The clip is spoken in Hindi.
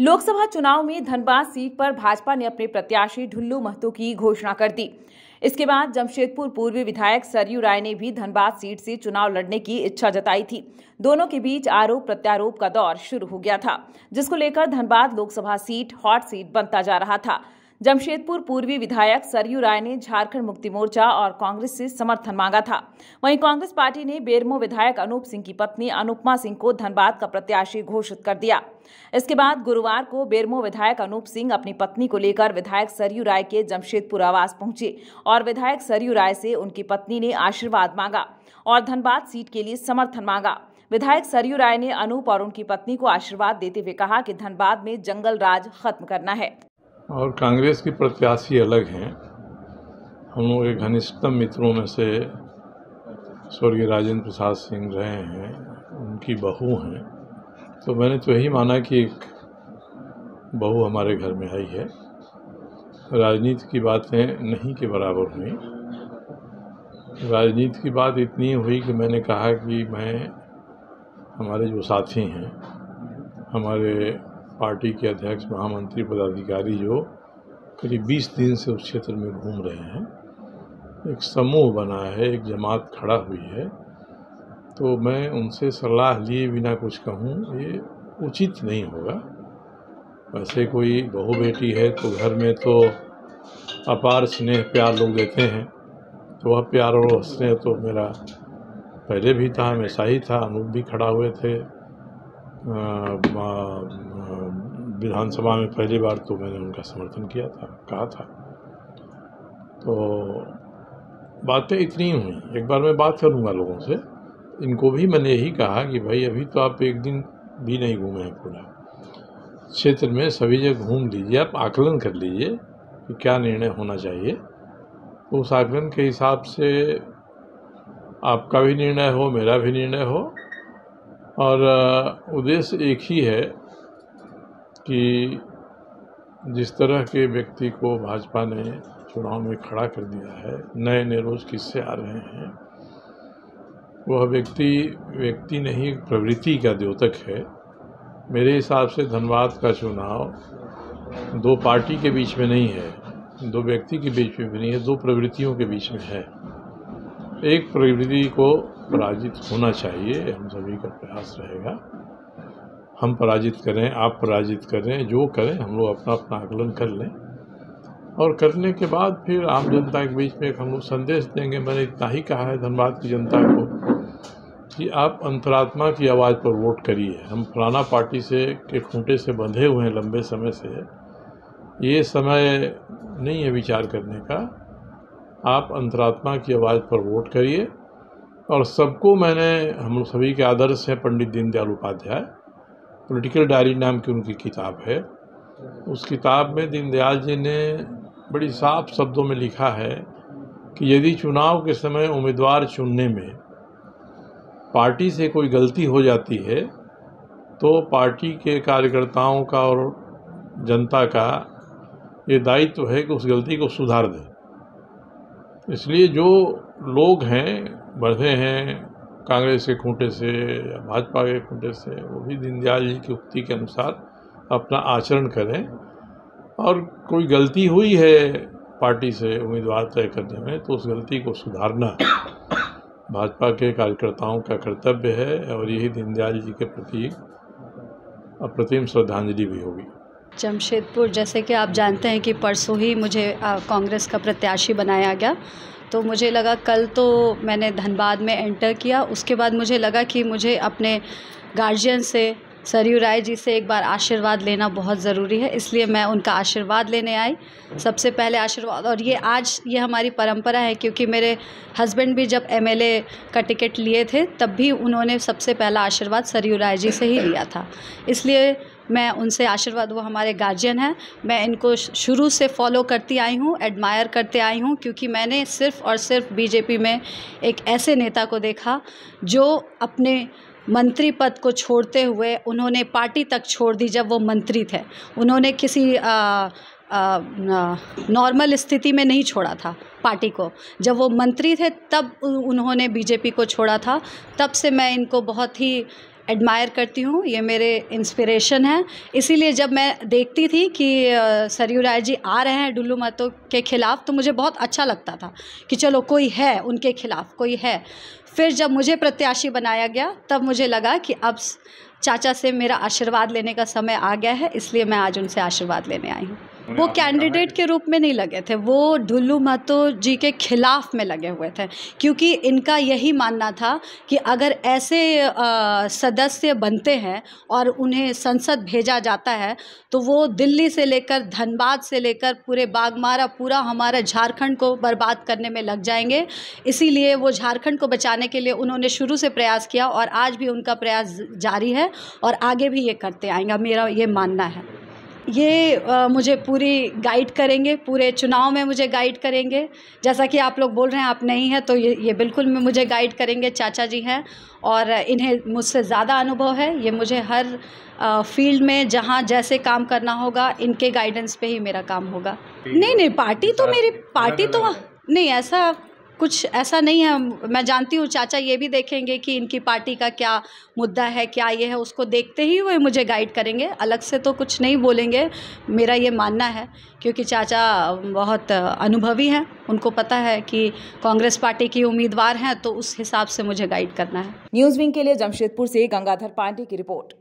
लोकसभा चुनाव में धनबाद सीट पर भाजपा ने अपने प्रत्याशी ढुल्लू महतो की घोषणा कर दी। इसके बाद जमशेदपुर पूर्वी विधायक सरयू राय ने भी धनबाद सीट से चुनाव लड़ने की इच्छा जताई थी। दोनों के बीच आरोप प्रत्यारोप का दौर शुरू हो गया था, जिसको लेकर Dhanbad Lok Sabha seat hot seat बनता जा रहा था। जमशेदपुर पूर्वी विधायक सरयू राय ने झारखंड मुक्ति मोर्चा और कांग्रेस से समर्थन मांगा था। वहीं कांग्रेस पार्टी ने बेरमो विधायक अनूप सिंह की पत्नी अनुपमा सिंह को धनबाद का प्रत्याशी घोषित कर दिया। इसके बाद गुरुवार को बेरमो विधायक अनूप सिंह अपनी पत्नी को लेकर विधायक सरयू राय के जमशेदपुर आवास पहुंचे और विधायक सरयू राय से उनकी पत्नी ने आशीर्वाद मांगा और धनबाद सीट के लिए समर्थन मांगा। विधायक सरयू राय ने अनूप और उनकी पत्नी को आशीर्वाद देते हुए कहा कि धनबाद में जंगल राज खत्म करना है। और कांग्रेस की प्रत्याशी अलग हैं। हम लोग के घनिष्ठतम मित्रों में से स्वर्गीय राजेंद्र प्रसाद सिंह रहे हैं, उनकी बहू हैं, तो मैंने तो यही माना कि एक बहू हमारे घर में आई है। राजनीति की बातें नहीं के बराबर हुई। राजनीति की बात इतनी हुई कि मैंने कहा कि मैं हमारे जो साथी हैं, हमारे पार्टी के अध्यक्ष महामंत्री पदाधिकारी जो करीब 20 दिन से उस क्षेत्र में घूम रहे हैं, एक समूह बना है, एक जमात खड़ा हुई है, तो मैं उनसे सलाह लिए बिना कुछ कहूँ ये उचित नहीं होगा। वैसे कोई बहू बेटी है तो घर में तो अपार स्नेह प्यार लोग देते हैं, तो वह प्यार और स्नेह तो मेरा पहले भी था, हमेशा ही था। अनूप भी खड़ा हुए थे विधानसभा में पहली बार, तो मैंने उनका समर्थन किया था, कहा था। तो बातें इतनी हुई। एक बार मैं बात करूंगा लोगों से, इनको भी मैंने यही कहा कि भाई अभी तो आप एक दिन भी नहीं घूमे हैं, पूरा क्षेत्र में सभी जगह घूम लीजिए, आप आकलन कर लीजिए कि क्या निर्णय होना चाहिए। तो उस आकलन के हिसाब से आपका भी निर्णय हो, मेरा भी निर्णय हो, और उद्देश्य एक ही है कि जिस तरह के व्यक्ति को भाजपा ने चुनाव में खड़ा कर दिया है, नए नए रोज किस्से आ रहे हैं, वह व्यक्ति नहीं प्रवृत्ति का द्योतक है। मेरे हिसाब से धनबाद का चुनाव दो पार्टी के बीच में नहीं है, दो व्यक्ति के बीच में भी नहीं है, दो प्रवृत्तियों के बीच में है। एक प्रवृत्ति को पराजित होना चाहिए, हम सभी का प्रयास रहेगा। हम पराजित करें, आप पराजित करें, जो करें हम लोग अपना अपना आकलन कर लें, और करने के बाद फिर आम जनता के बीच में एक हम लोग संदेश देंगे। मैंने इतना ही कहा है धनबाद की जनता को कि आप अंतरात्मा की आवाज़ पर वोट करिए। हम फलाना पार्टी से के खूंटे से बंधे हुए हैं लंबे समय से, ये समय नहीं है विचार करने का। आप अंतरात्मा की आवाज़ पर वोट करिए। और सबको मैंने, हम सभी के आदर्श है पंडित दीनदयाल उपाध्याय, पॉलिटिकल डायरी नाम की उनकी किताब है। उस किताब में दीनदयाल जी ने बड़ी साफ शब्दों में लिखा है कि यदि चुनाव के समय उम्मीदवार चुनने में पार्टी से कोई गलती हो जाती है तो पार्टी के कार्यकर्ताओं का और जनता का ये दायित्व है कि उस गलती को सुधार दें। इसलिए जो लोग हैं, बढ़े हैं कांग्रेस के खूंटे से या भाजपा के खूंटे से, वो भी दीनदयाल जी की उक्ति के अनुसार अपना आचरण करें। और कोई गलती हुई है पार्टी से उम्मीदवार तय करने में तो उस गलती को सुधारना भाजपा के कार्यकर्ताओं का कर्तव्य है, और यही दीनदयाल जी के प्रति अप्रतिम श्रद्धांजलि भी होगी। जमशेदपुर, जैसे कि आप जानते हैं कि परसों ही मुझे कांग्रेस का प्रत्याशी बनाया गया, तो मुझे लगा कल तो मैंने धनबाद में एंटर किया, उसके बाद मुझे लगा कि मुझे अपने गार्जियन से सरयू राय जी से एक बार आशीर्वाद लेना बहुत ज़रूरी है, इसलिए मैं उनका आशीर्वाद लेने आई। सबसे पहले आशीर्वाद, और ये आज ये हमारी परंपरा है, क्योंकि मेरे हस्बैंड भी जब एमएलए का टिकट लिए थे तब भी उन्होंने सबसे पहला आशीर्वाद सरयू राय जी से ही लिया था, इसलिए मैं उनसे आशीर्वाद, वो हमारे गार्जियन हैं। मैं इनको शुरू से फॉलो करती आई हूँ, एडमायर करते आई हूँ, क्योंकि मैंने सिर्फ़ और सिर्फ बीजेपी में एक ऐसे नेता को देखा जो अपने मंत्री पद को छोड़ते हुए, उन्होंने पार्टी तक छोड़ दी जब वो मंत्री थे। उन्होंने किसी नॉर्मल स्थिति में नहीं छोड़ा था पार्टी को, जब वो मंत्री थे तब उन्होंने बीजेपी को छोड़ा था। तब से मैं इनको बहुत ही एडमायर करती हूँ, ये मेरे इंस्पिरेशन है। इसीलिए जब मैं देखती थी कि सरयू राय जी आ रहे हैं ढुल्लू महतो के ख़िलाफ़, तो मुझे बहुत अच्छा लगता था कि चलो कोई है उनके खिलाफ, कोई है। फिर जब मुझे प्रत्याशी बनाया गया तब मुझे लगा कि अब चाचा से मेरा आशीर्वाद लेने का समय आ गया है, इसलिए मैं आज उनसे आशीर्वाद लेने आई हूँ। वो कैंडिडेट के रूप में नहीं लगे थे, वो ढुल्लू महतो जी के खिलाफ में लगे हुए थे, क्योंकि इनका यही मानना था कि अगर ऐसे सदस्य बनते हैं और उन्हें संसद भेजा जाता है तो वो दिल्ली से लेकर धनबाद से लेकर पूरे बागमारा, पूरा हमारा झारखंड को बर्बाद करने में लग जाएंगे। इसीलिए वो झारखंड को बचाने के लिए उन्होंने शुरू से प्रयास किया और आज भी उनका प्रयास जारी है और आगे भी ये करते आएंगे, मेरा ये मानना है। ये मुझे पूरी गाइड करेंगे, पूरे चुनाव में मुझे गाइड करेंगे। जैसा कि आप लोग बोल रहे हैं आप नहीं हैं, तो ये बिल्कुल मुझे गाइड करेंगे। चाचा जी हैं और इन्हें मुझसे ज़्यादा अनुभव है। ये मुझे हर फील्ड में जहाँ जैसे काम करना होगा, इनके गाइडेंस पे ही मेरा काम होगा। नहीं, पार्टी तो मेरी पार्टी तो नहीं, ऐसा कुछ ऐसा नहीं है। मैं जानती हूँ चाचा ये भी देखेंगे कि इनकी पार्टी का क्या मुद्दा है, क्या ये है, उसको देखते ही वो मुझे गाइड करेंगे। अलग से तो कुछ नहीं बोलेंगे, मेरा ये मानना है, क्योंकि चाचा बहुत अनुभवी हैं। उनको पता है कि कांग्रेस पार्टी की उम्मीदवार हैं, तो उस हिसाब से मुझे गाइड करना है। न्यूज़ विंग के लिए जमशेदपुर से गंगाधर पांडे की रिपोर्ट।